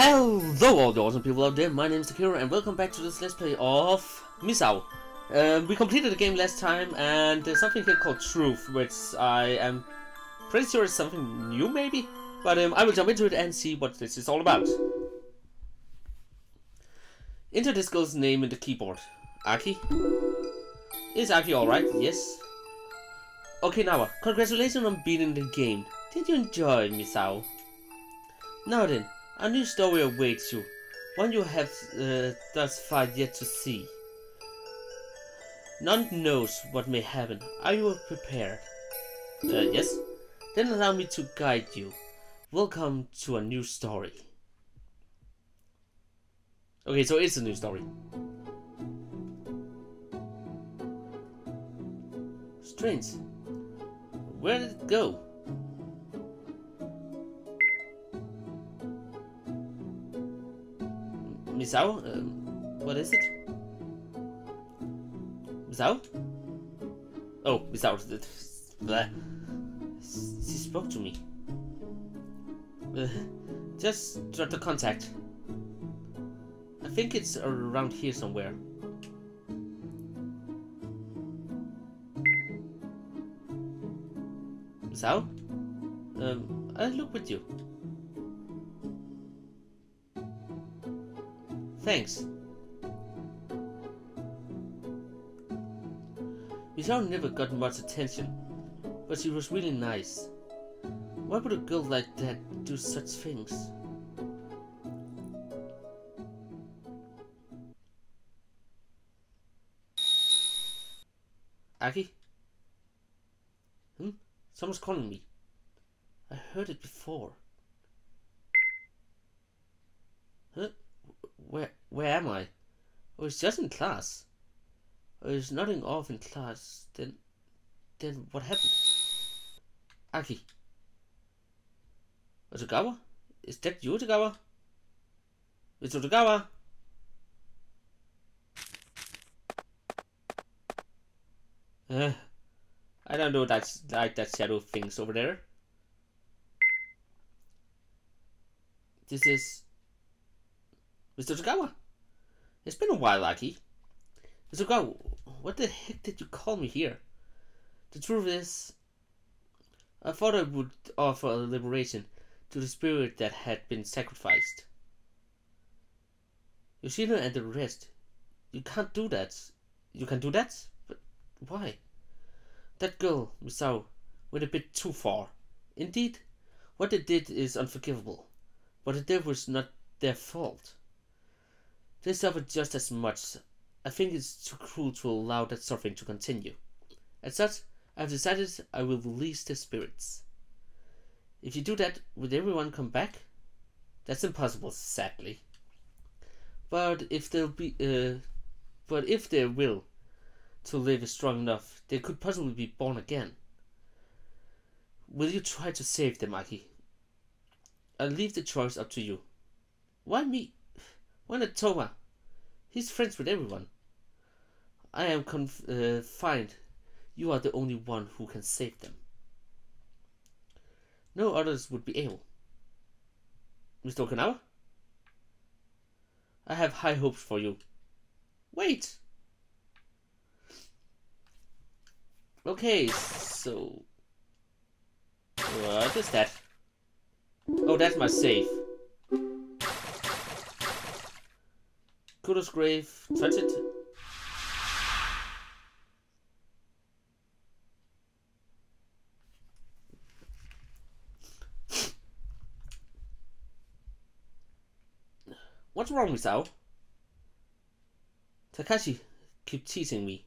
Hello all the awesome people out there, my name is Akira and welcome back to this let's play of Misao. We completed the game last time and there's something here called Truth, which I am pretty sure is something new maybe? But I will jump into it and see what this is all about. Enter this girl's name in the keyboard. Aki? Is Aki alright? Yes. Okinawa, congratulations on beating the game. Did you enjoy, Misao? Now then, a new story awaits you, one you have thus far yet to see. None knows what may happen. Are you prepared? Yes? Then allow me to guide you. Welcome to a new story. Okay, so it's a new story. Strange. Where did it go? Misao? What is it? Misao? Oh, Misao. She spoke to me. Just try to contact. I think it's around here somewhere. Misao? I'll look with you. Thanks. Misao never got much attention, but she was really nice. Why would a girl like that do such things? Aki? Someone's calling me. I heard it before. Huh? Where am I? Oh, it's just in class. Oh, it's nothing off in class. Then what happened? Aki. Ogawa? Is that you, Ogawa? It's Ogawa. I don't know that's like that shadow things over there. This is Mr. Ogawa? It's been a while, Aki. Mr. Ogawa, what the heck did you call me here? The truth is, I thought I would offer a liberation to the spirit that had been sacrificed. Yoshino and the rest, you can't do that. You can do that? But why? That girl, Misao, went a bit too far. Indeed, what they did is unforgivable, but the death was not their fault. They suffered just as much. I think it's too cruel to allow that suffering to continue. As such, I have decided I will release the spirits. If you do that, would everyone come back? That's impossible, sadly. But if their will to live is strong enough, they could possibly be born again. Will you try to save them, Aki? I'll leave the choice up to you. Why me? Why not Toma? He's friends with everyone. I am confined. You are the only one who can save them. No others would be able. Mr. Okinawa? I have high hopes for you. Wait! Okay, so... what is that? Oh, that's my safe. Kuro's grave, transit. What's wrong, Misao? Takashi keep teasing me.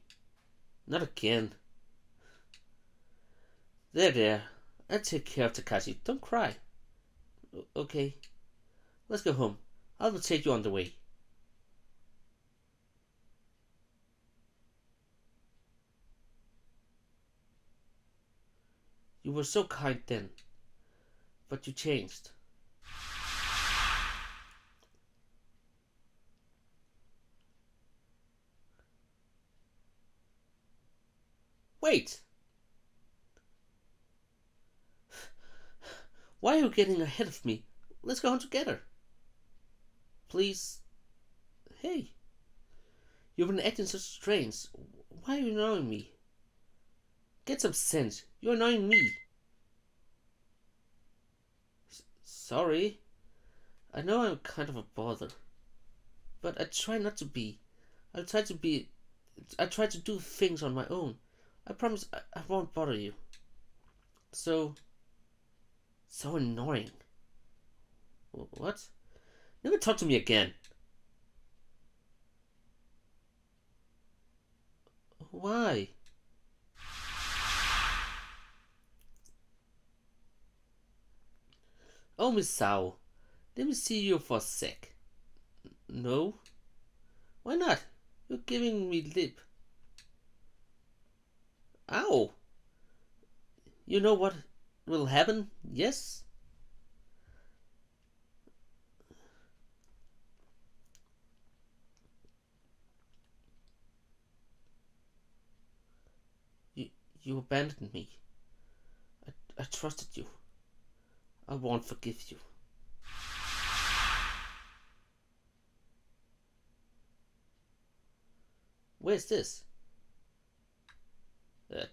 Not again. There, there. I'll take care of Takashi. Don't cry. Okay. Let's go home. I will take you on the way. You were so kind then, but you changed. Wait! Why are you getting ahead of me? Let's go on together. Please. Hey. You've been acting so strange. Why are you annoying me? Get some sense. You're annoying me. Sorry. I know I'm kind of a bother, but I try not to be. I try to do things on my own. I promise I won't bother you. So annoying. What? Never talk to me again. Why? Oh, Misao, let me see you for a sec. No? Why not? You're giving me lip. Ow! You know what will happen, yes? You abandoned me. I trusted you. I won't forgive you. Where's this?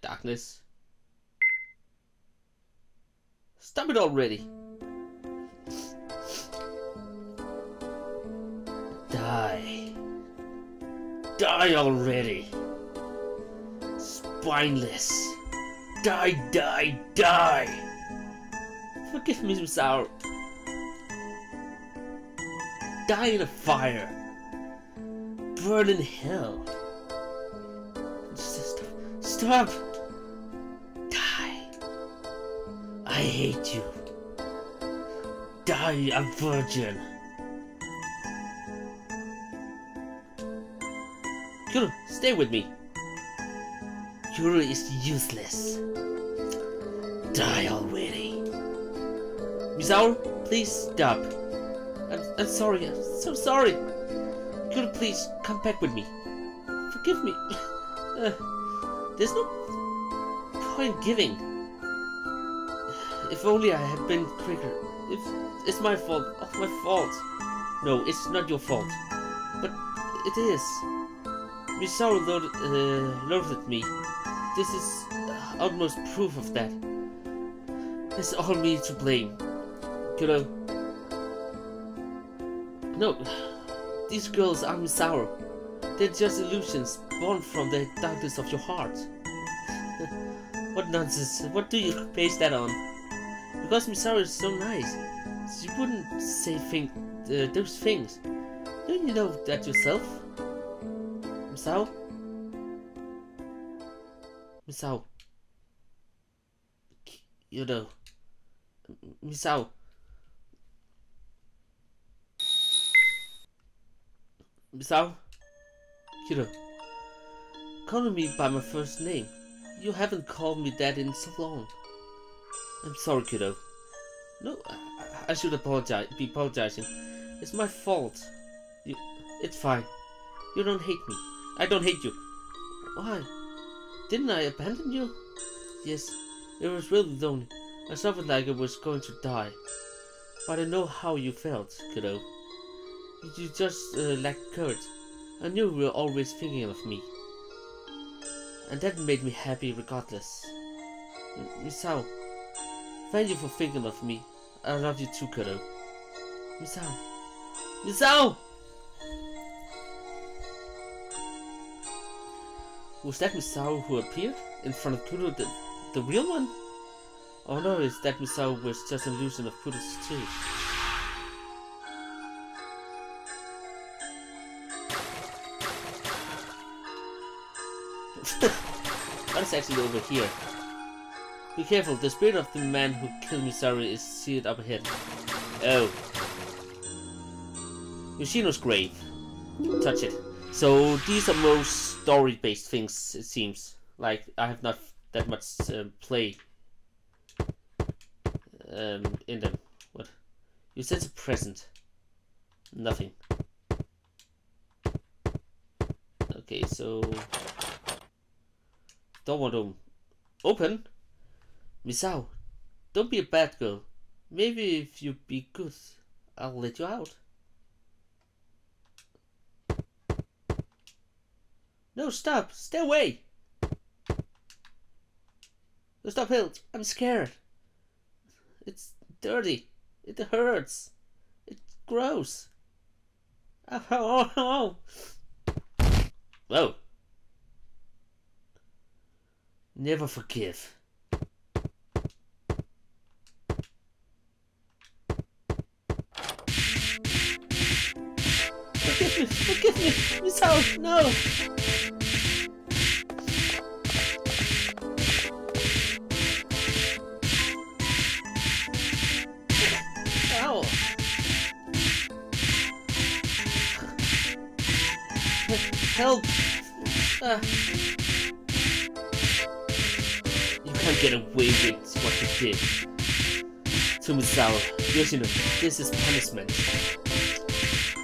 Darkness. Stop it already! Die. Die already! Spineless. Die, die, die! Forgive me, Misao. Die in a fire. Burn in hell. Stop! Die. I hate you. Die a virgin. Kuro, stay with me. Kuro is useless. Die already. Misao, please stop. I'm sorry. I'm so sorry. Could you please come back with me? Forgive me. There's no point giving. If only I had been quicker. If it's my fault. It's my fault. No, it's not your fault. But it is. Misao loathed me. This is almost proof of that. It's all me to blame. Kido. No, these girls are Misao. They're just illusions born from the darkness of your heart. What nonsense, what do you base that on? Because Misao is so nice, she wouldn't say those things. Don't you know that yourself? Misao? Misao. You know. Misao. Misao? Kido. Call me by my first name. You haven't called me that in so long. I'm sorry, Kido. No, I should be apologizing. It's my fault. It's fine. You don't hate me. I don't hate you. Why? Didn't I abandon you? Yes, it was really lonely. I suffered like I was going to die. But I know how you felt, Kuro. You just lacked courage. I knew you were always thinking of me. And that made me happy regardless. Misao, thank you for thinking of me. I love you too, Kuro. Misao. Misao! Was that Misao who appeared in front of Kuro, the real one? Oh no, is that Misao was just an illusion of footage too. What is actually over here? Be careful, the spirit of the man who killed Misao is seated up ahead. Oh. Yoshino's grave. Touch it. So these are most story-based things, it seems. Like, I have not that much play. In them. What? You said a present. Nothing. Okay, so... Don't want to open? Misao, don't be a bad girl. Maybe if you be good, I'll let you out. No, stop! Stay away! No, stop, Hilt! I'm scared! It's dirty! It hurts! It's gross! Oh! Whoa! Never forgive. Forgive me, Misao, no! Ow! Help! You can't get away with what you did. To Misao, Yoshino, this is punishment.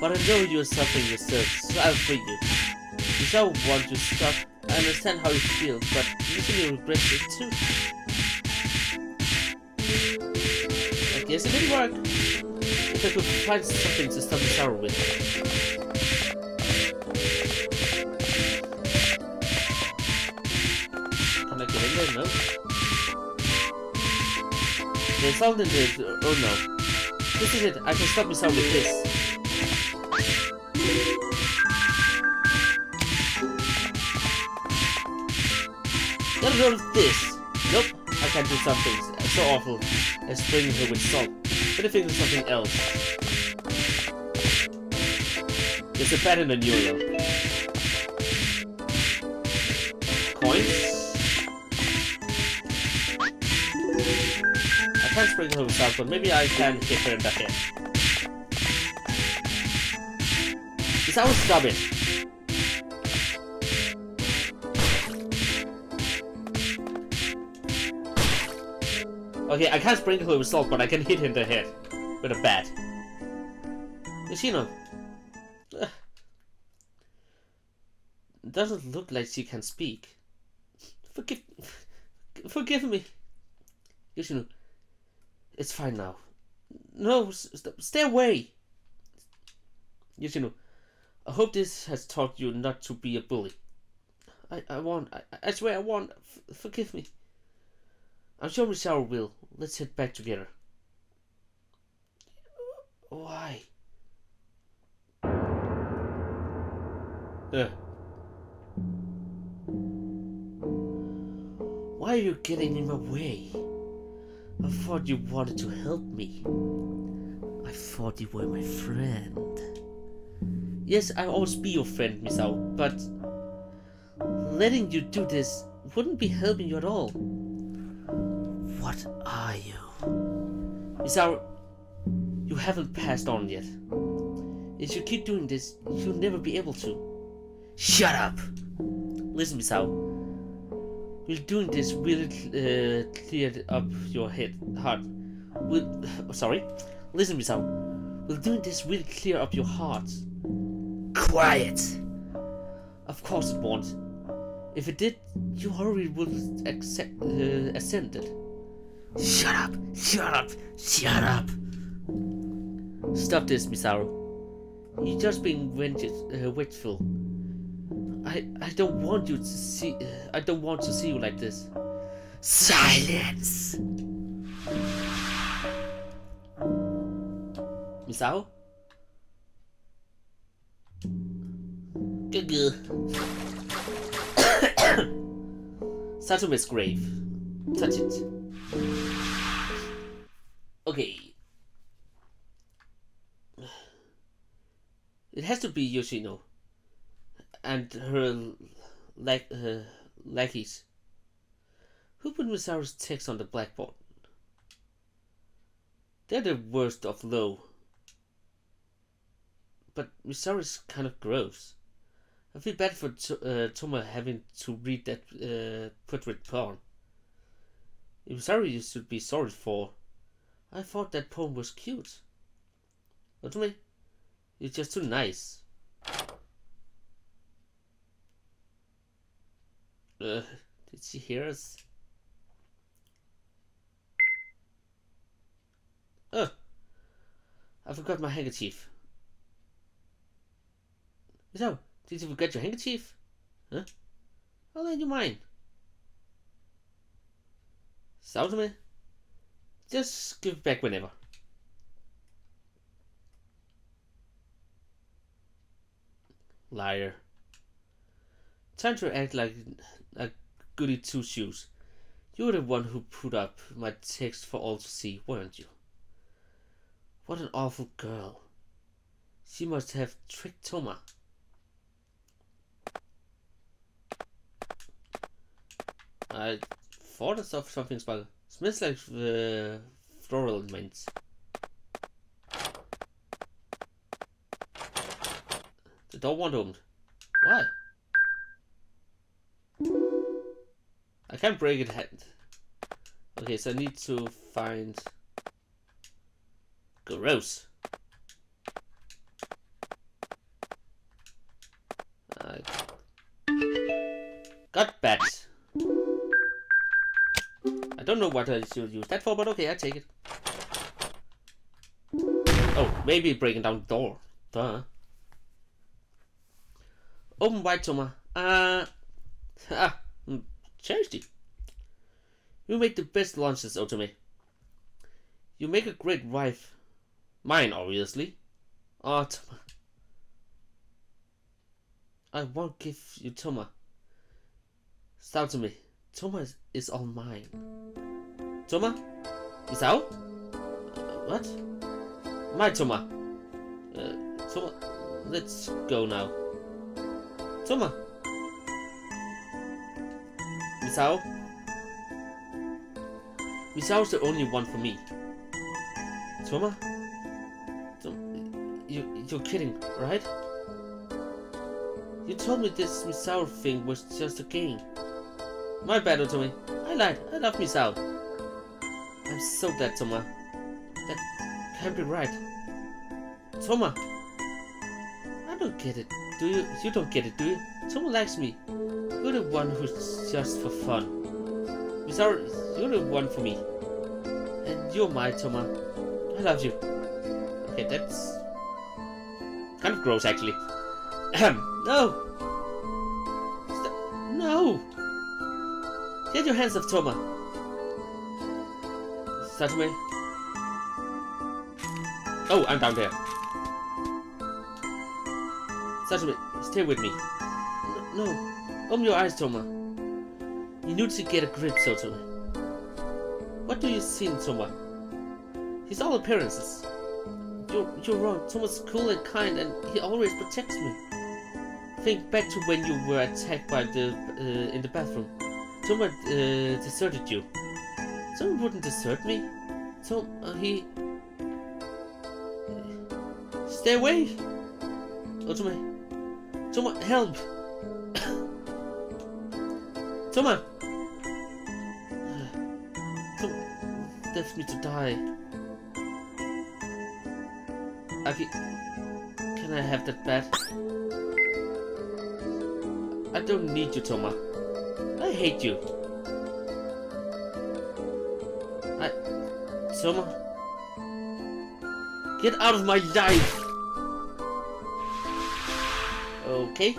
But I know you are suffering yourself, so I'll free you. You don't want to stop. I understand how you feel, but you think you regret it too. I guess it didn't work. If I could find something to stop the shower with. Can I get in there? No. There's something there. Oh no. This is it. I can stop myself with this. Get rid of this! Nope, I can't do something so awful as spraying her with salt. Better think of something else. There's a pattern on Yoyo. Coins? I can't spray her with salt, but maybe I can hit her back in. Because I was stubborn. Okay, I can't sprinkle him with salt, but I can hit him in the head with a bat. Yoshino doesn't look like she can speak. Forgive me, Yoshino. It's fine now. No, stay away, Yoshino. I hope this has taught you not to be a bully. I won't. I swear I won't. Forgive me. I'm sure Misao will. Let's head back together. Why? Why are you getting in my way? I thought you wanted to help me. I thought you were my friend. Yes, I'll always be your friend, Misao, but letting you do this wouldn't be helping you at all. What are you? Misao, you haven't passed on yet. If you keep doing this, you'll never be able to. Shut up! Listen, Misao. We're doing this really cleared up your heart. Listen, Misao. We're doing this really clear up your heart. Quiet! Of course it won't. If it did, you already would accept it. Shut up! Shut up! Shut up! Stop this, Misao. You're just being witchful. I don't want you to see. I don't want to see you like this. Silence. Misao. Guggle. Satsume's grave. Touch it. Okay. It has to be Yoshino and her lackeys. Who put Misao's text on the blackboard? They're the worst of low. But Misao is kind of gross. I feel bad for Toma having to read that portrait poem. I'm sorry you should be sorry for. I thought that poem was cute. Otome, you're just too nice. Did she hear us? Oh, I forgot my handkerchief. So, did you forget your handkerchief? Huh? How did you mind? Sauta, just give back whenever. Liar. Time to act like a goody two-shoes. You were the one who put up my text for all to see, weren't you? What an awful girl. She must have tricked Toma. I thought of something, Sparkle. Smells like the floral mint. The door won't open. Why? I can't break it. Okay, so I need to find... Gross. I got bats. I don't know what I should use that for, but okay, I take it. Oh, maybe breaking down the door. Duh. Open wide, Toma. Charity. You make the best lunches, Otome. You make a great wife. Mine, obviously. Ah, Toma. I won't give you Toma. Stop to me. Toma is all mine. Toma? Misao? What? My Toma. Toma. Let's go now. Toma. Misao? Misao's the only one for me. Toma? You're kidding, right? You told me this Misao thing was just a game. My bad, Otome. I lied. I love Misao. I'm so dead, Toma. That can't be right. Toma! I don't get it, do you? You don't get it, do you? Toma likes me. You're the one who's just for fun. Misao, you're the one for me. And you're my Toma. I love you. Okay, that's... kind of gross, actually. No! No! Get your hands off Toma! Satsume? Oh, I'm down there. Satsume, stay with me. No, open your eyes, Toma. You need to get a grip, Satsume. What do you see in Toma? He's all appearances. You're wrong. Toma's cool and kind, and he always protects me. Think back to when you were attacked by the in the bathroom. Toma deserted you. Toma wouldn't desert me. Toma, he... Stay away! Otome. Toma, help! Toma! Toma left me to die. Aki, can I have that bat? I don't need you, Toma. I hate you. Toma, get out of my life. Okay.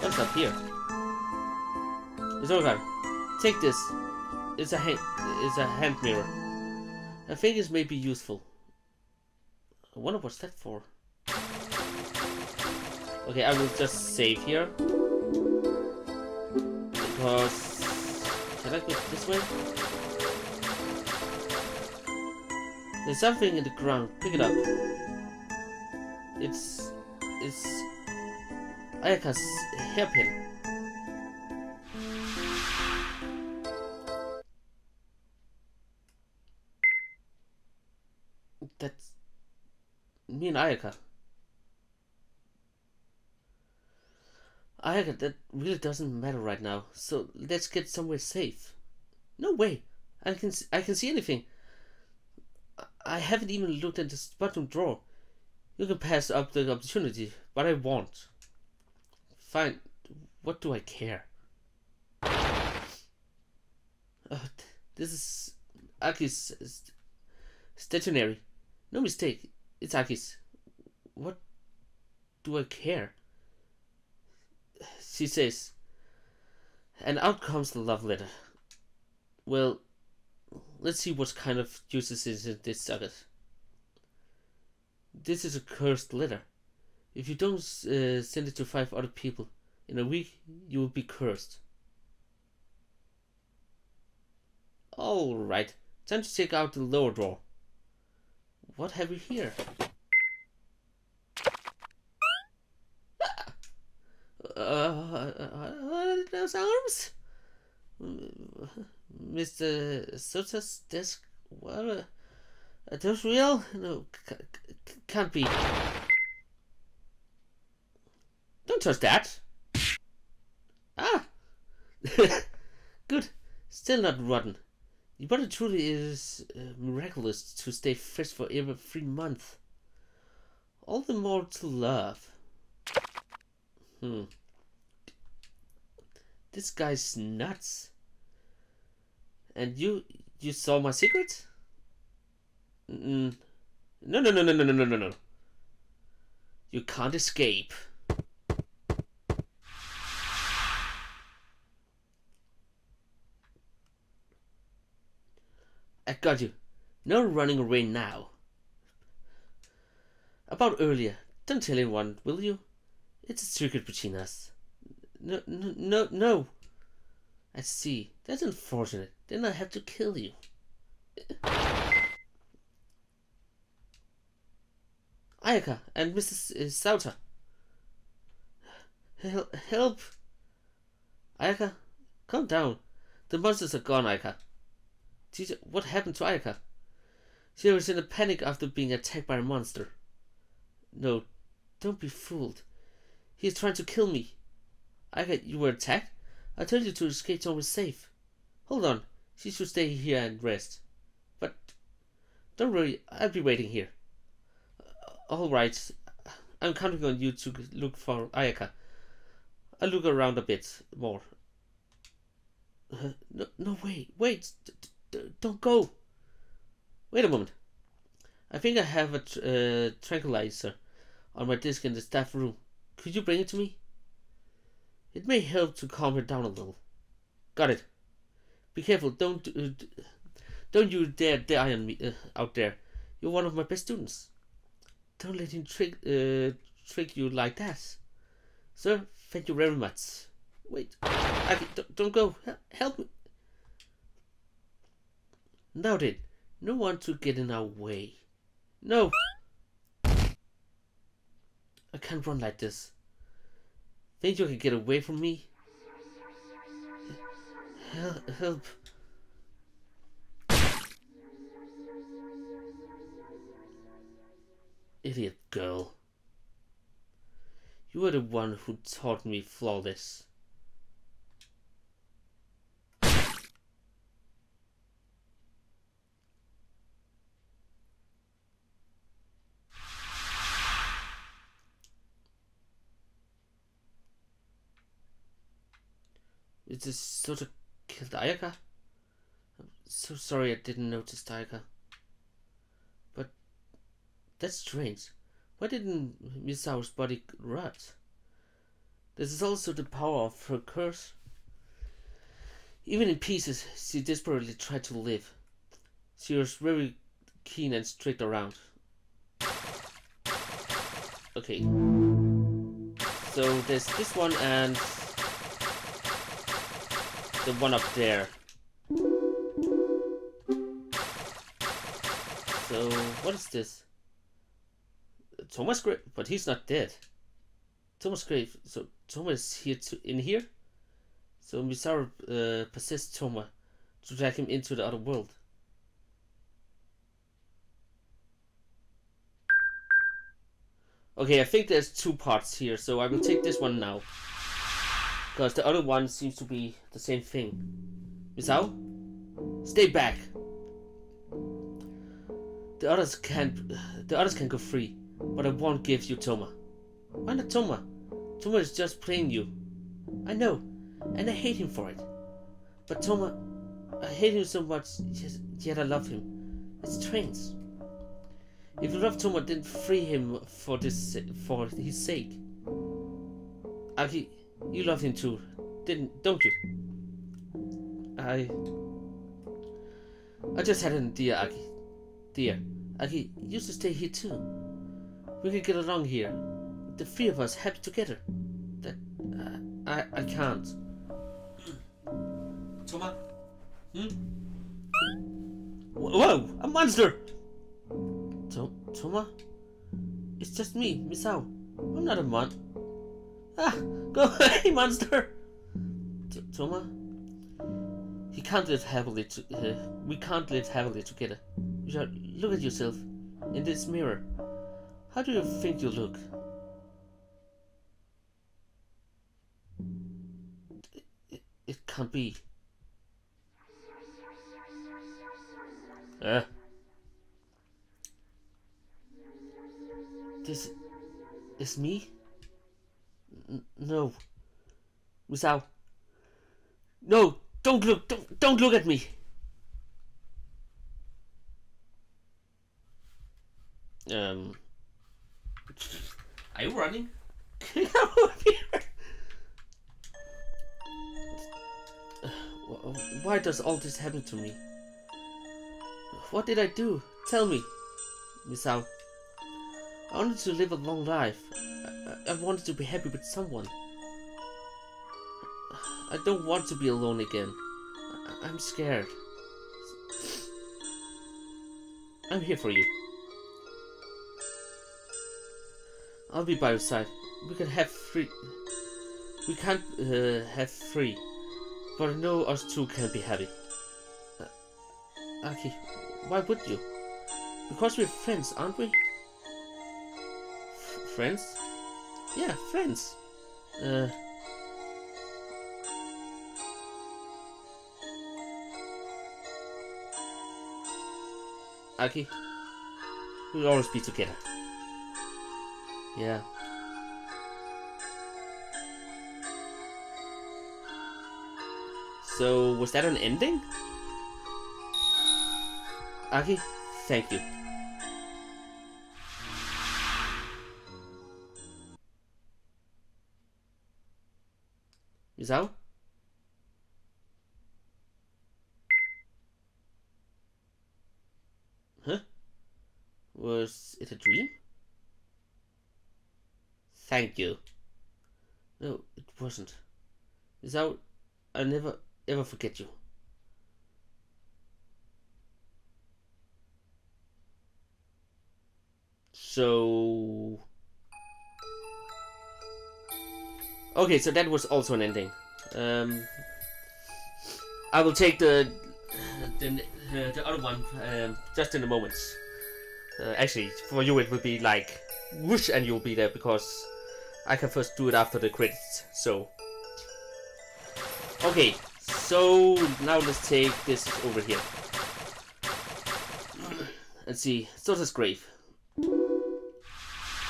What's up here? It's over. Take this. It's a hand mirror. I think this may be useful. I wonder what's that for. Okay, I will just save here. Because... can I go this way? There's something in the ground. Pick it up. It's... Ayaka's hairpin. That's... me and Ayaka. Ayaka, that really doesn't matter right now. So let's get somewhere safe. No way! I can see anything. I haven't even looked at this bottom drawer. You can pass up the opportunity, but I won't. Fine. What do I care? This is Aki's stationery. No mistake, it's Aki's. What do I care? She says, and out comes the love letter. Well, let's see what kind of uses is in this saga. This is a cursed letter. If you don't send it to 5 other people in a week, you will be cursed. Alright, time to check out the lower drawer. What have we here? Those arms? Mr. Sota's desk? What? Are those real? No, can't be. Don't touch that! Ah! Good. Still not rotten. The butter truly is miraculous to stay fresh for every 3 months. All the more to love. This guy's nuts. And you saw my secret? No. You can't escape. I got you. No running away now. About earlier, don't tell anyone, will you? It's a secret between us. No. I see. That's unfortunate. Then I have to kill you. Ayaka and Mrs. Sauta. Help! Ayaka, calm down. The monsters are gone, Ayaka. Teacher, what happened to Ayaka? She was in a panic after being attacked by a monster. No, don't be fooled. He is trying to kill me. Ayaka, you were attacked? I told you to escape to always safe. Hold on, she should stay here and rest. But don't worry, I'll be waiting here. Alright, I'm counting on you to look for Ayaka. I'll look around a bit more. No, wait. Don't go. Wait a moment. I think I have a tranquilizer on my desk in the staff room. Could you bring it to me? It may help to calm her down a little. Got it. Be careful. Don't you dare die on me out there. You're one of my best students. Don't let him trick you like that. Sir, thank you very much. Wait. Don't go. Help me. Now then, no one to get in our way. No! I can't run like this. Think you can get away from me? Help. Idiot girl. You were the one who taught me flawless. It is Sota killed Ayaka? I'm so sorry I didn't notice Ayaka. But that's strange. Why didn't Misao's body rot? This is also the power of her curse. Even in pieces, she desperately tried to live. She was very keen and strict around. Okay. So there's this one and the one up there. So, what is this? Toma's grave, but he's not dead. Toma's grave, so Toma is here too, in here? So Misao possessed Toma to drag him into the other world. Okay, I think there's 2 parts here, so I will take this one now. Because the other one seems to be the same thing. Misao? Stay back! The others can go free, but I won't give you Toma. Why not Toma? Toma is just playing you. I know, and I hate him for it. But Toma, I hate him so much, yet I love him. It's strange. If you love Toma, then free him for his sake. Aki, you love him too, don't you? I just had an idea, Aki. Dear, Aki used to stay here too. We can get along here. The three of us happy together. That I can't. Toma? Hmm? Whoa! A monster! Toma? It's just me, Misao. I'm not a monster. Ah! Go away, monster! Toma? He can't live happily we can't live happily together. Look at yourself in this mirror. How do you think you look? It can't be. This is me? No. Misao. No! Don't look! Don't look at me! Are you running? Can you come over here? Why does all this happen to me? What did I do? Tell me, Misao. I wanted to live a long life. I wanted to be happy with someone. I don't want to be alone again. I'm scared. I'm here for you. I'll be by your side. We can have three. We can't have three, but I know us two can be happy. Aki, why would you? Because we're friends, aren't we? Friends? Yeah, friends. Aki, we'll always be together. Yeah. So, was that an ending? Aki, thank you. Misao? Huh? Was it a dream? Thank you. No, it wasn't. Misao, I'll never ever forget you. So... okay, so that was also an ending. I will take the other one just in a moment. Actually, for you it will be like whoosh and you'll be there, because I can first do it after the credits, so... okay, so now let's take this over here. Let's see, Sota's grave.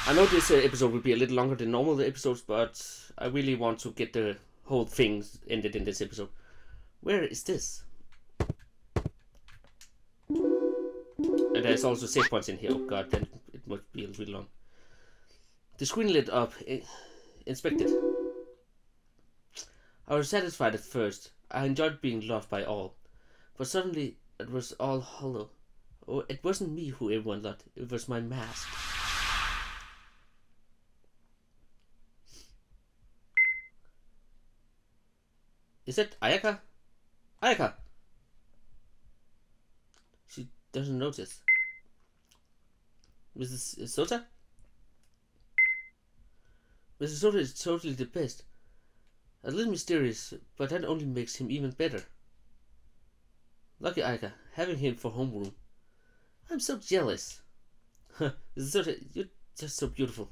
I know this episode will be a little longer than normal episodes, but I really want to get the whole thing ended in this episode. Where is this? And there's also save points in here. Oh god, then it must be a little long. The screen lit up. Inspected. I was satisfied at first. I enjoyed being loved by all. But suddenly it was all hollow. Oh, it wasn't me who everyone loved. It was my mask. Is it Ayaka? Ayaka! She doesn't notice. Mrs. Sota? Mrs. Sota is totally the best. A little mysterious, but that only makes him even better. Lucky Ayaka, having him for homeroom. I'm so jealous. Mrs. Sota, you're just so beautiful.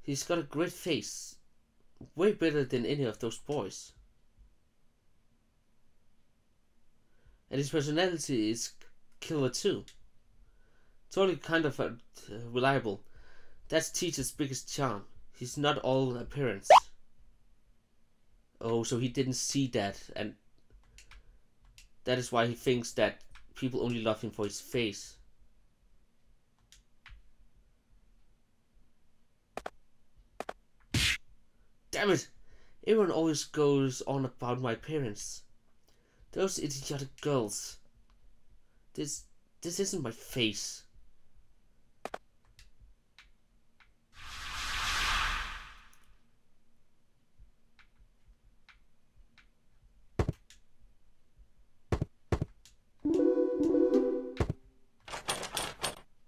He's got a great face. Way better than any of those boys. And his personality is killer too. Totally kind of reliable. That's teacher's biggest charm. He's not all appearance. Oh, so he didn't see that, and that is why he thinks that people only love him for his face. Damn it! Everyone always goes on about my parents. Those idiotic girls. This isn't my face.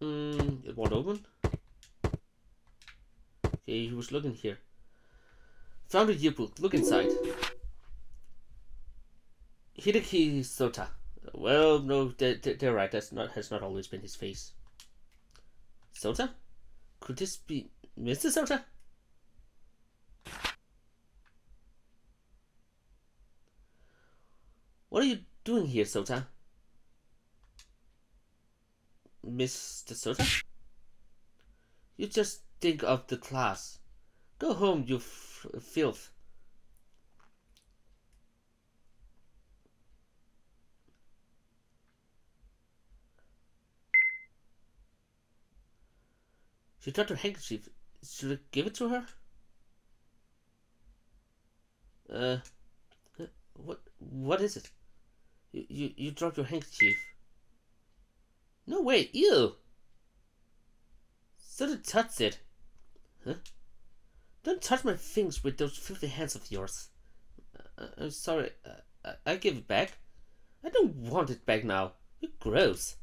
It won't open. Okay, he was looking here. Found a yearbook. Look inside. Hideki Sota. Well, no, they're right. Has not always been his face. Sota? Could this be Mr. Sota? What are you doing here, Sota? Mr. Sota? You just think of the class. Go home, you filth. She dropped her handkerchief. Should I give it to her? What is it? You dropped your handkerchief. No way, ew! Sort of touched it. Huh? Don't touch my things with those filthy hands of yours. I'm sorry, I give it back. I don't want it back now. You're gross.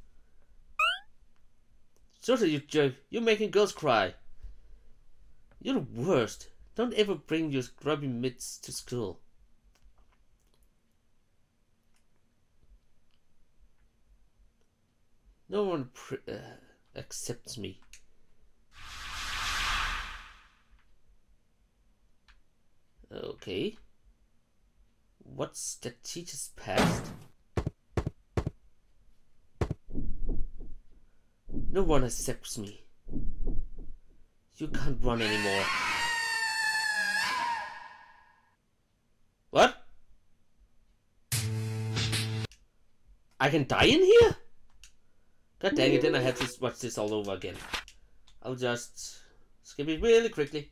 Sota, you jerk, you're making girls cry. You're the worst. Don't ever bring your grubby mitts to school. No one accepts me. Okay. What's the teacher's past? No one accepts me. You can't run anymore. What? I can die in here? God dang it, then I have to watch this all over again. I'll just skip it really quickly.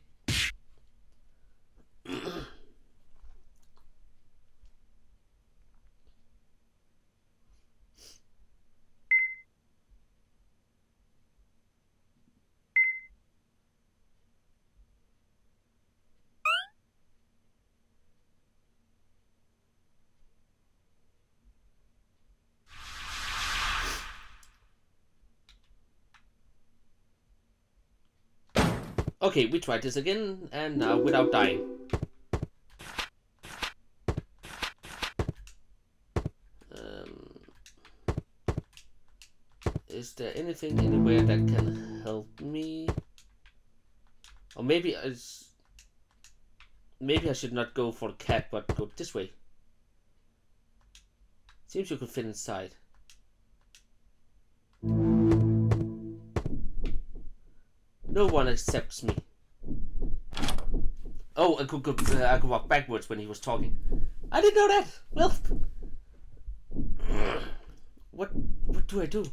Okay, we tried this again, and now without dying. Is there anything anywhere that can help me? Or maybe I should not go for the cat, but go this way. Seems you could fit inside. No one accepts me. Oh, I could walk backwards when he was talking. I didn't know that. Well, what do I do?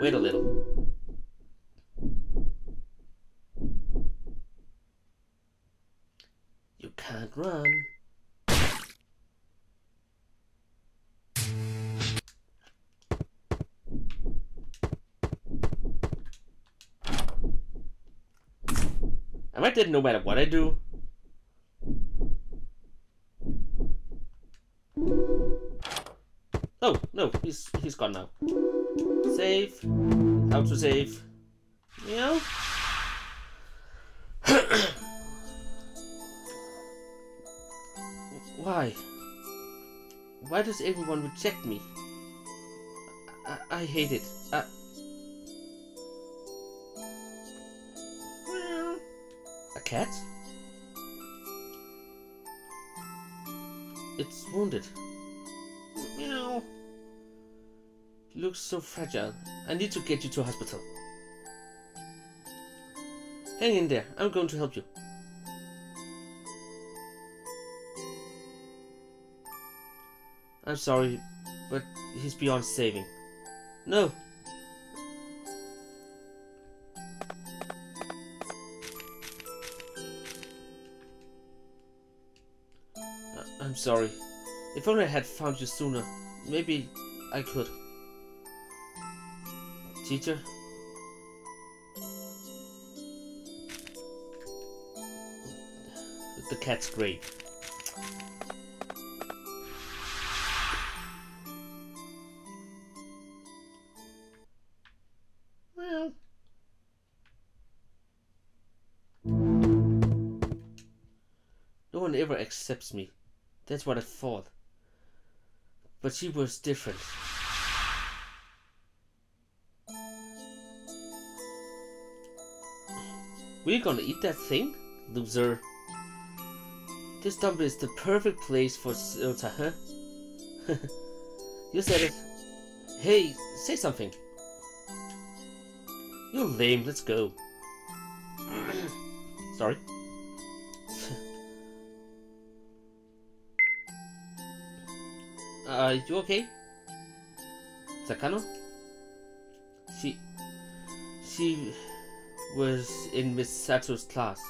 Wait a little. You can't run. Am I dead no matter what I do? Oh, no, he's gone now. Save. How to save. You know? Why? Why does everyone reject me? I hate it. Cat? It's wounded. Meow. Looks so fragile. I need to get you to a hospital. Hang in there. I'm going to help you. I'm sorry, but he's beyond saving. No. I'm sorry. If only I had found you sooner, maybe I could. Teacher? The cat's great. Well. No one ever accepts me. That's what I thought. But she was different. We're gonna eat that thing, loser. This dump is the perfect place for Sota, huh? You said it. Hey, say something. You're lame, let's go. Sorry. You okay? Takano? She was in Miss Sato's class.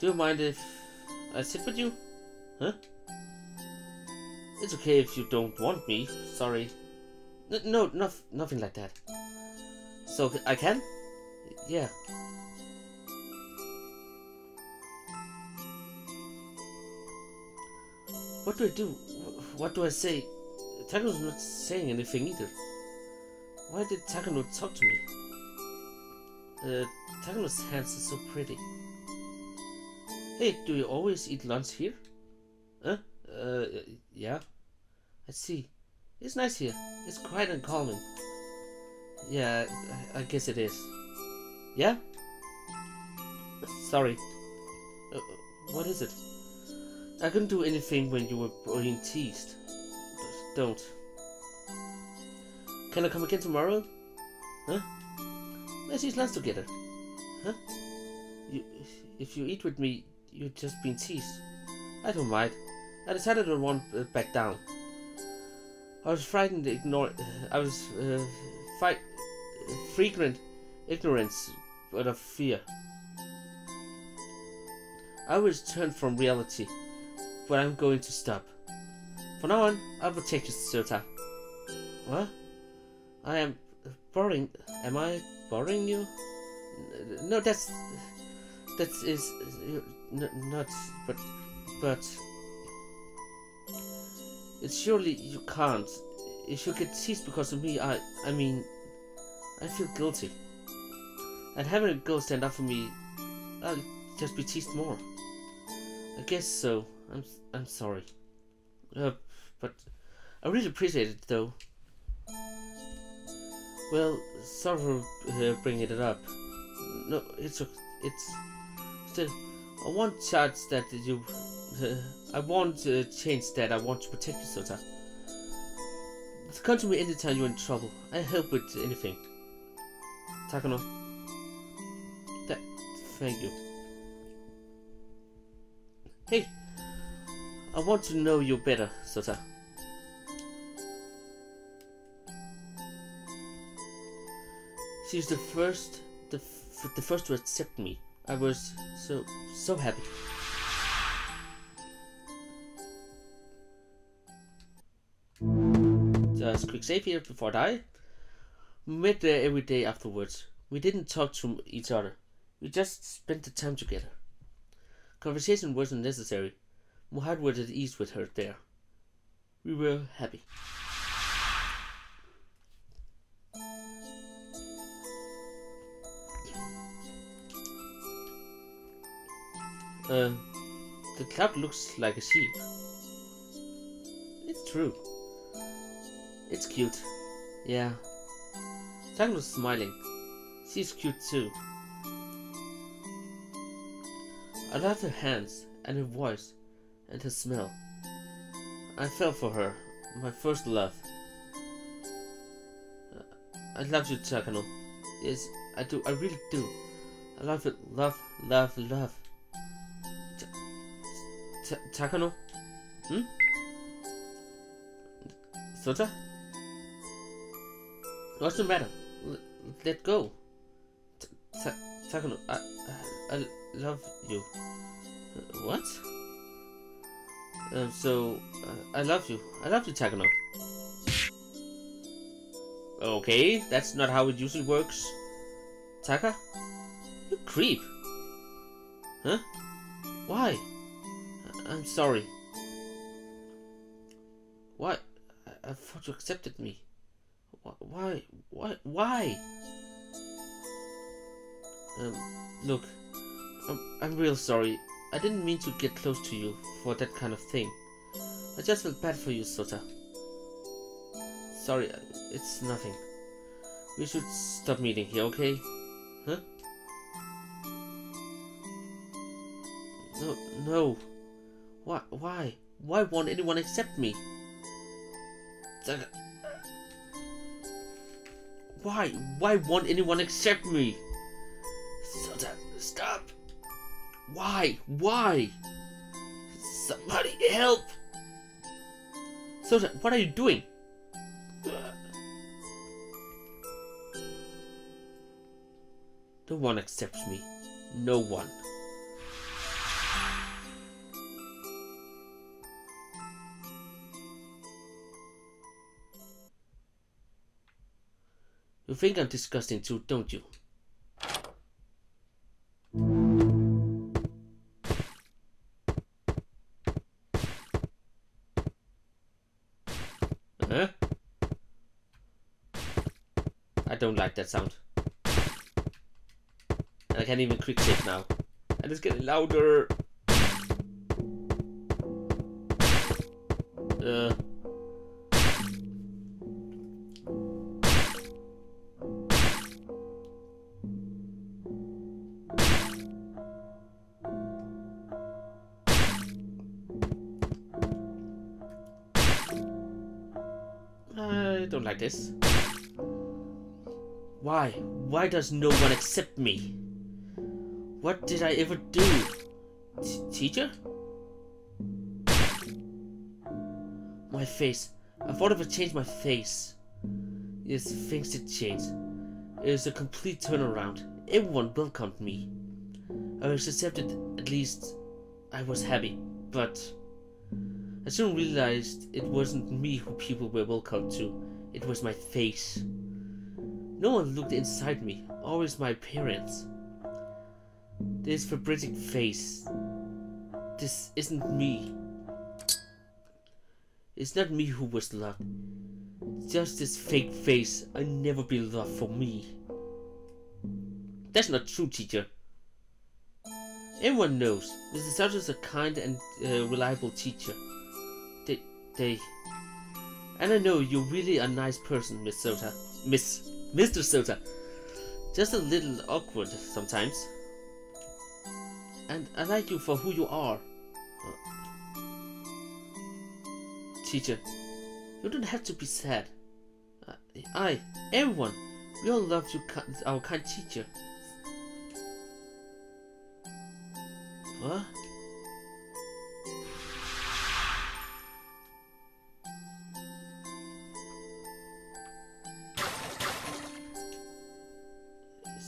Do you mind if I sit with you? Huh? It's okay if you don't want me. Sorry. No, nothing like that. So I can? Yeah. What do I do? What do I say? Takano's not saying anything either. Why did Takano talk to me? Takano's hands are so pretty. Hey, do you always eat lunch here? Huh? Yeah. I see. It's nice here. It's quiet and calming. Yeah, I guess it is. Yeah? Sorry. What is it? I couldn't do anything when you were being teased. Don't. Can I come again tomorrow? Huh? Let's eat lunch together. Huh? If you eat with me, you've just been teased. I don't mind. I decided to run back down. I was frightened to ignore. I was frequent ignorance, but of fear. I was turned from reality, but I'm going to stop. From now on, I will take you, Sota. What? I am boring. Am I boring you? No, that is not. But. It's surely you can't. If you get teased because of me, I mean, I feel guilty. And having a girl stand up for me, I'll just be teased more. I guess so. I'm sorry. But I really appreciate it though. Well, sorry for bringing it up. No, it's still. I won't charge that you. I won't change that. I want to protect you, Sota. Come to me anytime you're in trouble. I help with anything. Takano. Thank you. Hey, I want to know you better, Sota. She's the first to accept me. I was so happy. Just quick save here before I die. We met there every day afterwards. We didn't talk to each other. We just spent the time together. Conversation wasn't necessary. My heart was at ease with her there. We were happy. The cloud looks like a sheep. It's true. It's cute. Yeah. Tang was smiling. She's cute too. I loved her hands and her voice and her smell. I fell for her, my first love. I love you, Takano. Yes, I do. I really do. I love it. Love, love, love. Takano? Hmm? Sota? What's the matter? Let go. Takano, I love you. What? I love you. I love you, Takano. Okay, that's not how it usually works. Taka? You creep. Huh? Why? I'm sorry. Why? I thought you accepted me. Why? Look, I'm real sorry. I didn't mean to get close to you for that kind of thing. I just felt bad for you, Sota. Sorry, it's nothing. We should stop meeting here, okay? Huh? No. Why won't anyone accept me? Why won't anyone accept me? Sota, stop! Why? Somebody help! Sota, what are you doing? No one accepts me. No one. You think I'm disgusting too, don't you? Huh? I don't like that sound. And I can't even quick save now. And it's getting louder. Like this. Why does no one accept me? What did I ever do? Teacher? My face. I thought if I changed my face. Yes, things did change. It was a complete turnaround. Everyone welcomed me. I was accepted, at least I was happy, but I soon realized it wasn't me who people were welcomed to. It was my face. No one looked inside me, always my appearance. This fabric face. This isn't me. It's not me who was loved. Just this fake face. I'll never be loved for me. That's not true, teacher. Everyone knows. Mr. Sauta is a kind and reliable teacher. And I know you're really a nice person, Mr. Sota. Just a little awkward sometimes. And I like you for who you are. Teacher, you don't have to be sad. Everyone, we all love you, our kind teacher. What?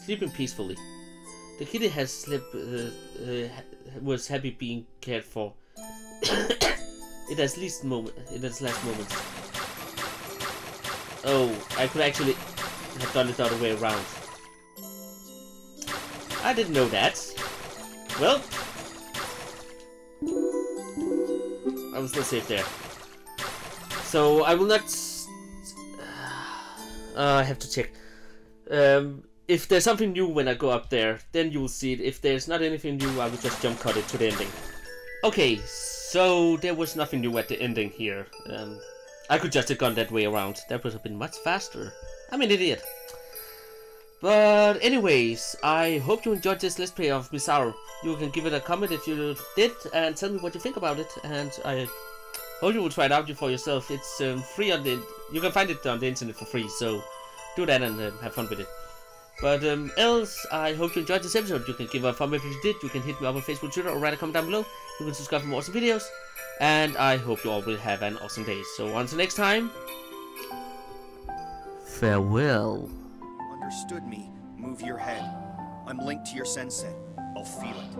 Sleeping peacefully. The kitty has slept, was happy being cared for in its last moments. Oh, I could actually have done it the other way around. I didn't know that. Well, I was still safe there. So I will not. I have to check. If there's something new when I go up there, then you'll see it. If there's not anything new, I will just jump cut it to the ending. Okay, so there was nothing new at the ending here. I could just have gone that way around. That would have been much faster. I'm an idiot. But anyways, I hope you enjoyed this Let's Play of Misao. You can give it a comment if you did, and tell me what you think about it. And I hope you will try it out for yourself. It's free on the... You can find it on the internet for free, so do that and have fun with it. But else, I hope you enjoyed this episode. You can give a thumb if you did. You can hit me up on Facebook, Twitter, or write a comment down below. You can subscribe for more awesome videos. And I hope you all will have an awesome day. So until next time, farewell. Understood me. Move your head. I'm linked to your sensei. I'll feel it.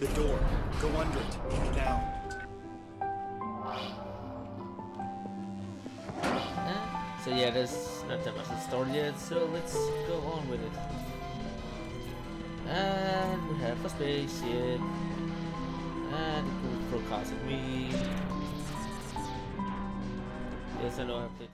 The door. Go under it. Now. So yeah, there's not that much to store yet, so let's go on with it. And we have a spaceship. And it will throw cars at me. Yes, I know I have to.